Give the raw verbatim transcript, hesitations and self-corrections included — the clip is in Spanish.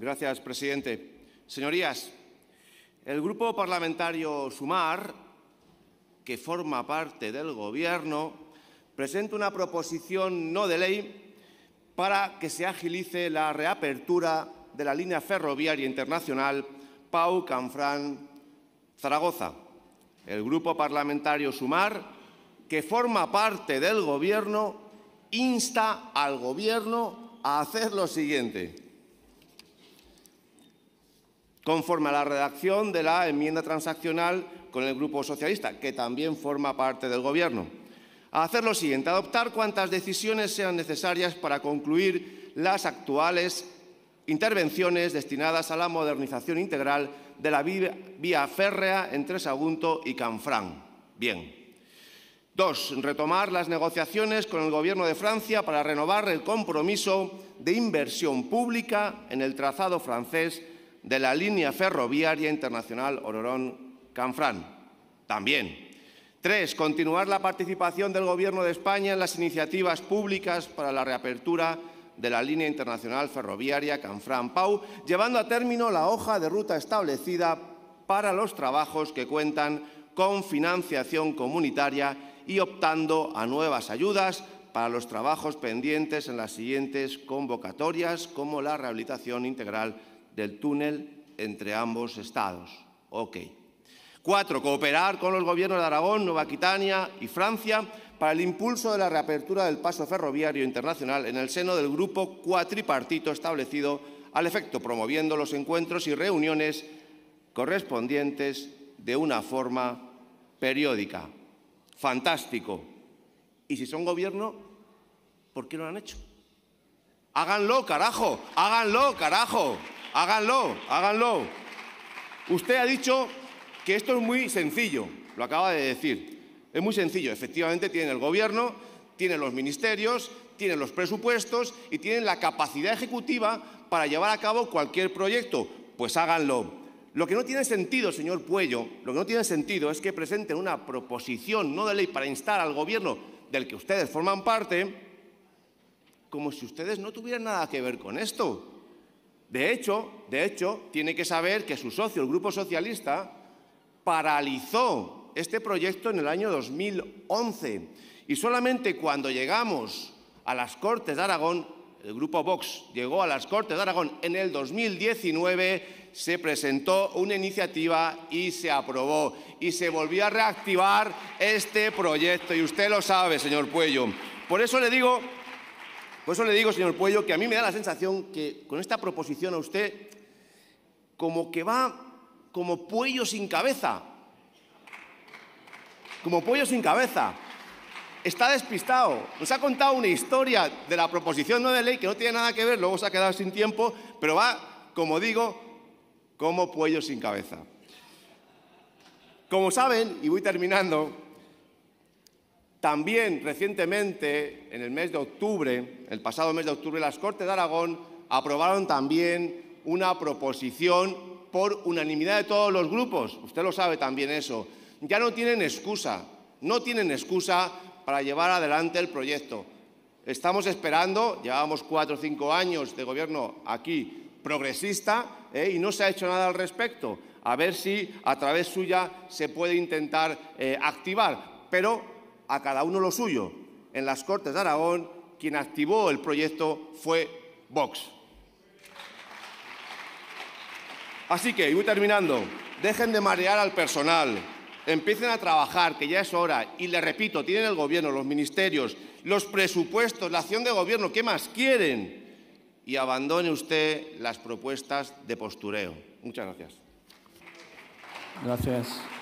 Gracias, presidente. Señorías, el Grupo Parlamentario Sumar, que forma parte del Gobierno, presenta una proposición no de ley para que se agilice la reapertura de la línea ferroviaria internacional Pau-Canfranc-Zaragoza. El Grupo Parlamentario Sumar, que forma parte del Gobierno, insta al Gobierno a hacer lo siguiente. Conforme a la redacción de la enmienda transaccional con el Grupo Socialista, que también forma parte del Gobierno. A hacer lo siguiente, adoptar cuantas decisiones sean necesarias para concluir las actuales intervenciones destinadas a la modernización integral de la vía, vía férrea entre Sagunto y Canfranc. Bien. Dos, retomar las negociaciones con el Gobierno de Francia para renovar el compromiso de inversión pública en el trazado francés de la línea ferroviaria internacional Oloron-Canfranc. También. Tres, continuar la participación del Gobierno de España en las iniciativas públicas para la reapertura de la línea internacional ferroviaria Canfranc-Pau, llevando a término la hoja de ruta establecida para los trabajos que cuentan con financiación comunitaria y optando a nuevas ayudas para los trabajos pendientes en las siguientes convocatorias, como la rehabilitación integral del túnel entre ambos estados. Ok. Cuatro, cooperar con los gobiernos de Aragón, Nueva Aquitania y Francia para el impulso de la reapertura del paso ferroviario internacional en el seno del grupo cuatripartito establecido al efecto, promoviendo los encuentros y reuniones correspondientes de una forma periódica. Fantástico. Y si son gobierno, ¿por qué no lo han hecho? ¡Háganlo, carajo! ¡Háganlo, carajo! Háganlo, háganlo. Usted ha dicho que esto es muy sencillo, lo acaba de decir. Es muy sencillo. Efectivamente, tienen el Gobierno, tienen los ministerios, tienen los presupuestos y tienen la capacidad ejecutiva para llevar a cabo cualquier proyecto. Pues háganlo. Lo que no tiene sentido, señor Puello, lo que no tiene sentido es que presenten una proposición no de ley para instar al Gobierno del que ustedes forman parte, como si ustedes no tuvieran nada que ver con esto. De hecho, de hecho, tiene que saber que su socio, el Grupo Socialista, paralizó este proyecto en el año dos mil once. Y solamente cuando llegamos a las Cortes de Aragón, el Grupo Vox llegó a las Cortes de Aragón en el dos mil diecinueve, se presentó una iniciativa y se aprobó. Y se volvió a reactivar este proyecto. Y usted lo sabe, señor Puello. Por eso le digo... Por eso le digo, señor Pueyo, que a mí me da la sensación que con esta proposición a usted como que va como Pueyo sin cabeza. Como Pueyo sin cabeza. Está despistado. Nos ha contado una historia de la proposición no de ley que no tiene nada que ver, luego se ha quedado sin tiempo, pero va, como digo, como Pueyo sin cabeza. Como saben, y voy terminando, también recientemente, en el mes de octubre, el pasado mes de octubre, las Cortes de Aragón aprobaron también una proposición por unanimidad de todos los grupos. Usted lo sabe también eso. Ya no tienen excusa, no tienen excusa para llevar adelante el proyecto. Estamos esperando, llevábamos cuatro o cinco años de gobierno aquí progresista eh, y no se ha hecho nada al respecto. A ver si a través suya se puede intentar eh, activar, pero... a cada uno lo suyo. En las Cortes de Aragón, quien activó el proyecto fue Vox. Así que, y voy terminando, dejen de marear al personal, empiecen a trabajar, que ya es hora, y les repito, tienen el Gobierno, los ministerios, los presupuestos, la acción de Gobierno, ¿qué más quieren? Y abandone usted las propuestas de postureo. Muchas gracias. Gracias.